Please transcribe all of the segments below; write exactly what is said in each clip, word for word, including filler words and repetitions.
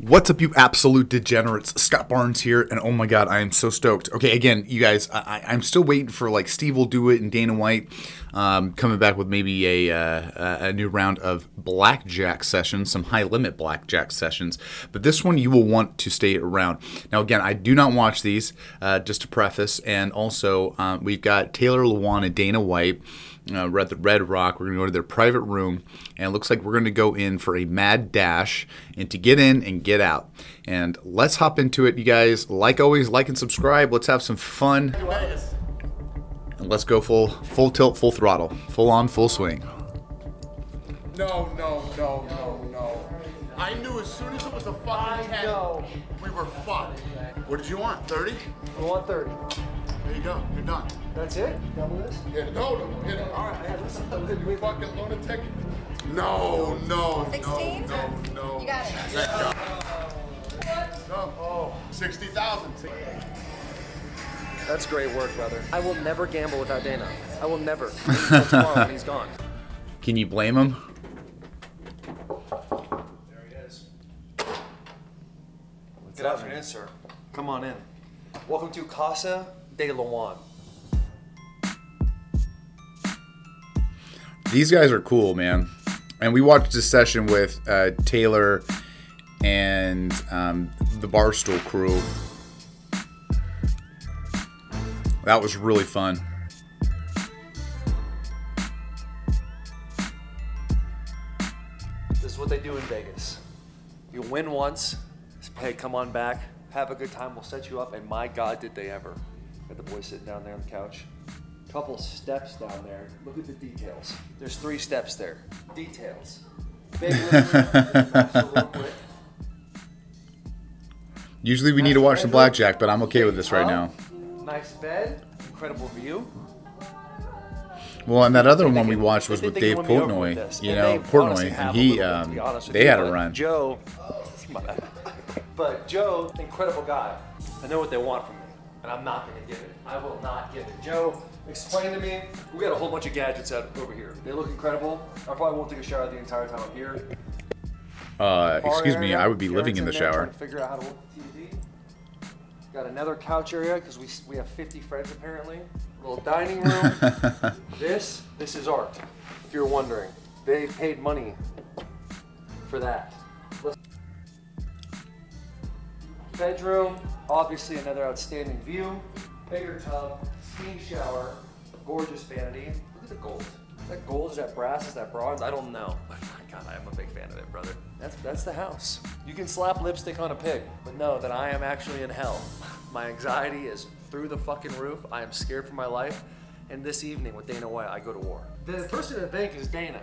What's up, you absolute degenerates? Scott Barnes here, and oh my god, I am so stoked. Okay, again, you guys, I, I'm still waiting for, like, Steve Will Do It and Dana White um, coming back with maybe a, uh, a new round of blackjack sessions, some high-limit blackjack sessions, but this one you will want to stay around. Now, again, I do not watch these, uh, just to preface, and also um, we've got Taylor Lewin and Dana White. Uh, we're at the Red Rock. We're going to go to their private room, and it looks like we're going to go in for a mad dash and to get in and get out. And let's hop into it, you guys. Like always, like and subscribe. Let's have some fun. And let's go full, full tilt, full throttle, full on, full swing. No, no, no, no, no. I knew as soon as it was a fucking ten, we were fucked. What did you want? thirty? I want thirty. There you go. You're done. That's it? Double this? Yeah, no, no, hit it. All right, listen, you fucking lunatic. No, no, sixteen? No, no, no. You got it. That oh. No. Oh. sixty thousand. That's great work, brother. I will never gamble without Dana. I will never. Tomorrow when he's gone. Can you blame him? There he is. What's Good up, afternoon, man? Sir. Come on in. Welcome to Casa de La Juan. These guys are cool, man. And we watched this session with uh, Taylor and um, the Barstool crew. That was really fun. This is what they do in Vegas. You win once, hey, come on back, have a good time, we'll set you up, and my God, did they ever. Got the boys sitting down there on the couch. Couple steps down there. Look at the details. There's three steps there. Details. Big, little quick. Usually we nice need to watch the blackjack, but I'm okay with this right now. Nice bed. Incredible view. Well, and that other one we watched was with Dave Portnoy. You know, Portnoy, and he, um, they had a run. Joe, but Joe, incredible guy. I know what they want from me, and I'm not going to give it. I will not give it. Joe, explain to me, we got a whole bunch of gadgets out over here. They look incredible. I probably won't take a shower the entire time I'm here. Uh, excuse area, me, I would be living in the in shower. Figure out how to work the T V. Got another couch area because we, we have fifty friends apparently. A little dining room. this, this is art, if you're wondering. They paid money for that. Let's bedroom, obviously another outstanding view. Bigger tub, steam shower, gorgeous vanity. Look at the gold. Is that gold? Is that brass? Is that bronze? I don't know. But God, I am a big fan of it, brother. That's that's the house. You can slap lipstick on a pig, but know that I am actually in hell. My anxiety is through the fucking roof. I am scared for my life. And this evening with Dana White, I go to war. The person in the bank is Dana.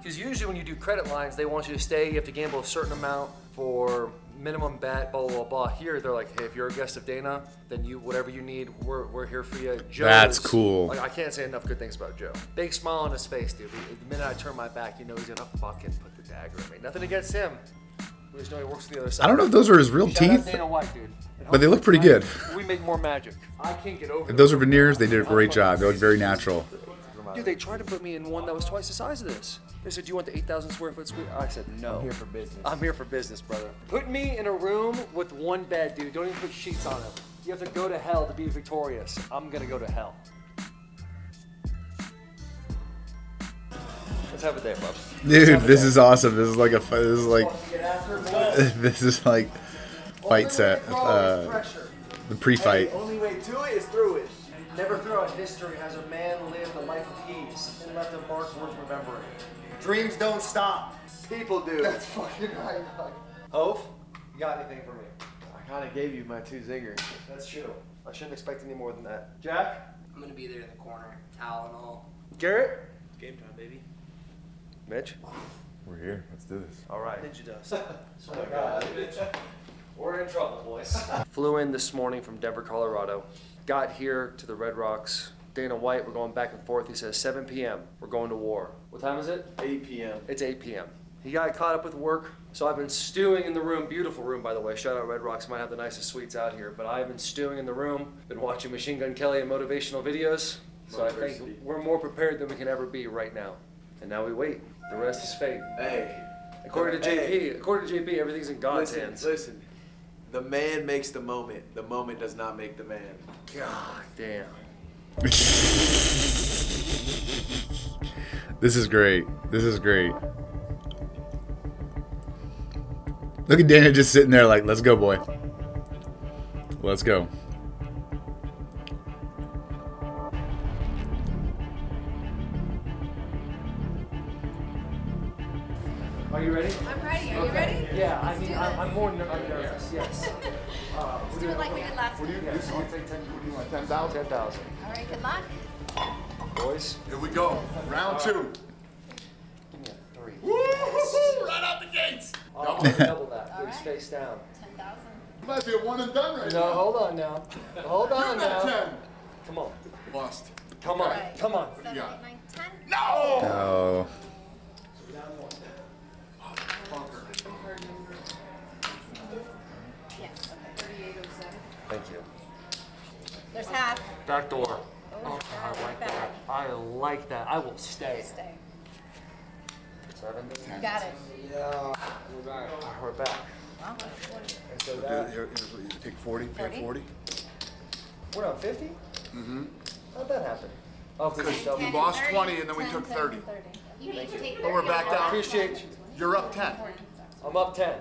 Because usually when you do credit lines, they want you to stay. You have to gamble a certain amount for minimum bet, blah, blah, blah. Here, they're like, hey, if you're a guest of Dana, then you, whatever you need, we're, we're here for you. Joe That's is, cool. Like, I can't say enough good things about Joe. Big smile on his face, dude. The minute I turn my back, you know he's going to fucking put the dagger in me. Nothing against him. We just know he works for the other side. I don't know if those are his real Shout teeth, Dana White, dude. But they look pretty good. We make more magic. I can't get over it. Those are veneers. They did a great job. They look very natural. Dude, they tried to put me in one that was twice the size of this. They said, do you want the eight thousand square foot suite? I said, no. I'm here for business. I'm here for business, brother. Put me in a room with one bed, dude. Don't even put sheets on it. You have to go to hell to be victorious. I'm going to go to hell. Let's have a day, bub. Dude, this is awesome. This is like a, this is like, this is like fight set, uh, the pre-fight. The only way to it is through it. Never throughout history has a man lived a life of ease and left a mark worth remembering. Dreams don't stop. People do. That's fucking right. Hoph, you got anything for me? I kind of gave you my two zingers. That's true. I shouldn't expect any more than that. Jack? I'm going to be there in the corner, towel and all. Garrett? Game time, baby. Mitch? We're here. Let's do this. All right. Ninja dust. Oh my God, bitch. We're in trouble, boys. Flew in this morning from Denver, Colorado. Got here to the Red Rocks. Dana White, we're going back and forth. He says seven p m We're going to war. What time is it? eight p m It's eight p m He got caught up with work, so I've been stewing in the room. Beautiful room, by the way. Shout out Red Rocks. Might have the nicest suites out here, but I've been stewing in the room. Been watching Machine Gun Kelly and motivational videos. So I think we're more prepared than we can ever be right now. And now we wait. The rest is fate. Hey. According to J P, according to J P, everything's in God's listen, hands. Listen, the man makes the moment. The moment does not make the man. God damn. This is great. This is great. Look at Dana just sitting there like, let's go, boy. Let's go. Are you ready? I'm ready. Are okay. you ready? Yeah, Let's I mean, I'm, I'm more ner I'm nervous, yes. Uh, Let's do it like we did last time. Yes. What do you want? ten thousand? ten thousand. All right, good luck. Boys, here we go. Round two. Right. Give me a three. Woo hoo! Right out the gates. Double, double that. All right. Face down. ten thousand. You might be a one and done right no, now. No, hold on now. Hold on now. ten. Come on. Lost. Come on. Right. Come on. What do you got? seven, eight, nine, ten. No! No. Thank you. There's half. Back door. Oh, oh I like back. that. I like that. I will stay. Stay. Seven. Ten. Got it. Yeah. We're back. We're back. Wow. So that, here, here, you take forty. forty? Pay forty. What up? Fifty? Mm-hmm. How'd that happen? Oh, because we ten, lost thirty, twenty and then ten, we took ten, thirty. thirty. You need to take. But we're back down. Appreciate you. You're up ten. I'm up ten.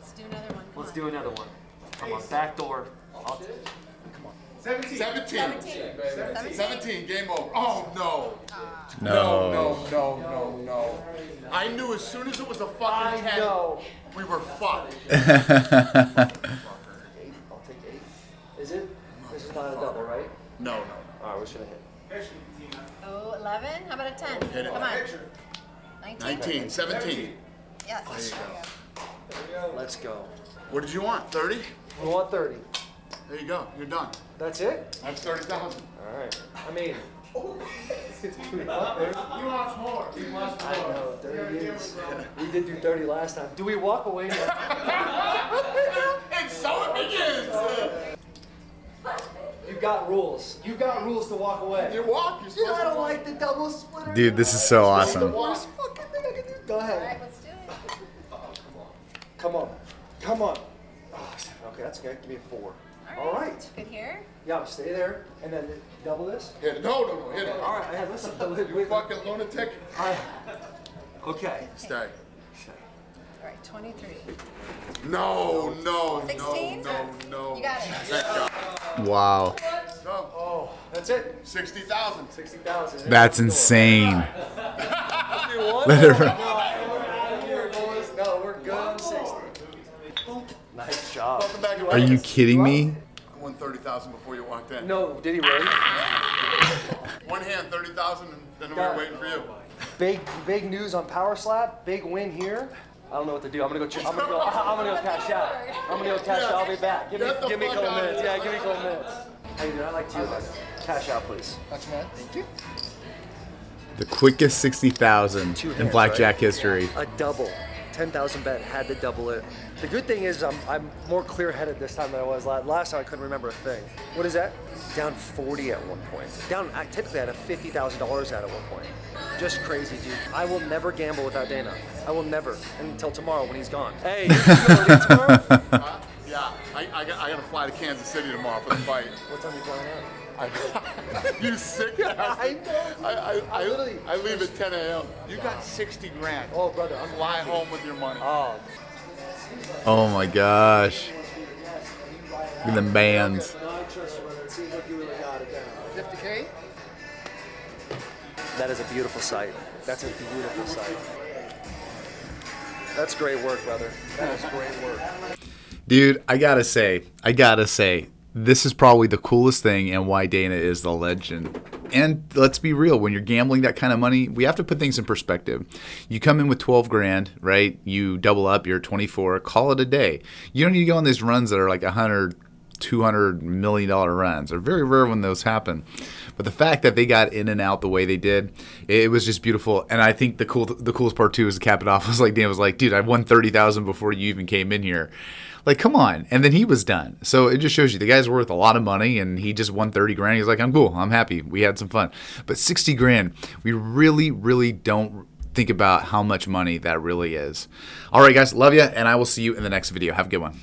Let's do another one. Come Let's on. do another one. Come on. Back door. Come on. seventeen. seventeen. seventeen. seventeen. Game over. Oh, no. No. No, no, no, no. I knew as soon as it was a fucking ten, we were fucked. I'll take eight. Is it? This is not a double, right? No, no. All right, we should have hit. Oh, eleven? How about a ten? Hit it. Come on. nineteen. seventeen. Yes. There you go. Let's go. What did you want? thirty? We want thirty. There you go. You're done. That's it? That's thirty thousand. All right. I mean, you lost more. You lost more. I know. thirty is. We did do thirty last time. Do we walk away? And so it begins. You got rules. You got rules to walk away. You walk. You're yeah, I don't walk. like the double splitter. Dude, this is so it's awesome. The worst fucking thing I can do. Go ahead. All right, let's do it. Oh, come on. Come on. Come on. Oh, okay, that's good. Give me a four. All right. Good here? Yeah, stay there. And then double this? Hit it. No, no, no. Hit it. All right. Hey, listen. You fucking lunatic. I... Okay. Stay. Stay. All right, twenty-three. No, no, sixteen? No, no, no. You got it. Wow. No. Oh, that's it. sixty thousand. sixty thousand. That's insane. Let it run. No, we're good. sixty. Nice job. Are you kidding me? I won thirty thousand before you walked in. No, did he win? One hand, thirty thousand, and then we were waiting for you. Big, big news on Power Slap. Big win here. I don't know what to do. I'm gonna go. I'm gonna go. I'm gonna go cash out. I'm gonna go cash out. I'll be back. Give me, give me a couple minutes. Yeah, give me a couple minutes. Hey, dude, I'd like to cash out, please. That's man. Thank you. The quickest sixty thousand in blackjack history. A double. ten thousand bet, had to double it. The good thing is I'm, I'm more clear-headed this time than I was last. Last time I couldn't remember a thing. What is that? Down forty at one point. Down, I typically had a fifty thousand dollars out at one point. Just crazy, dude. I will never gamble without Dana. I will never, until tomorrow when he's gone. Hey, you're going tomorrow? Uh, yeah, I, I, got, I got to fly to Kansas City tomorrow for the fight. What time are you flying out? You sick ass. I know. I, I, I, I, I leave at ten A M You got sixty grand. Oh, brother. I'm fly home with your money. Oh. Oh, my gosh. Look at the bands. fifty K? That is a beautiful sight. That's a beautiful sight. That's great work, brother. That is great work. Dude, I gotta say, I gotta say, this is probably the coolest thing and why Dana is the legend. And let's be real, when you're gambling that kind of money, we have to put things in perspective. You come in with twelve grand, right? You double up, you're twenty-four, call it a day. You don't need to go on these runs that are like one hundred, two hundred million dollar runs. They're very rare when those happen. But the fact that they got in and out the way they did, it was just beautiful. And I think the cool, the coolest part too is to cap it off. It was like Dana was like, dude, I won thirty thousand before you even came in here. Like, come on. And then he was done. So it just shows you the guy's worth a lot of money and he just won thirty grand. He's like, I'm cool. I'm happy. We had some fun. But sixty grand, we really, really don't think about how much money that really is. All right, guys, love you, and I will see you in the next video. Have a good one.